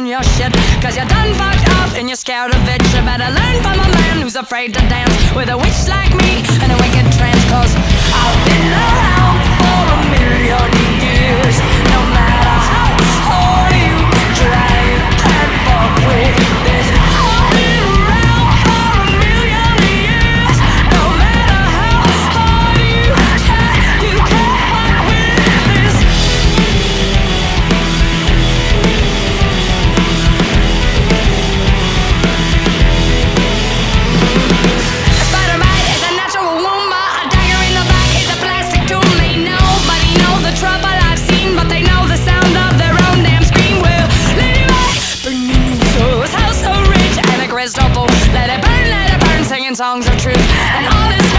own your shit, cause you're done fucked up and you're scared of it. You better learn from a man who's afraid to dance with a witch like me and a wicked trance. Cause I've been around for a million years. No matter how hard you try, you can't fuck with this. I've been around for a million years. No matter how hard you try, you can't fuck with this. Spider-Man is a natural woman. A dagger in the back is a plastic tool. They nobody knows the trouble I've seen, but they know the sound of their own damn scream. Will Lady Rock bring me new souls? How so rich and a crystal ball. Let it burn, singing songs of truth. And all this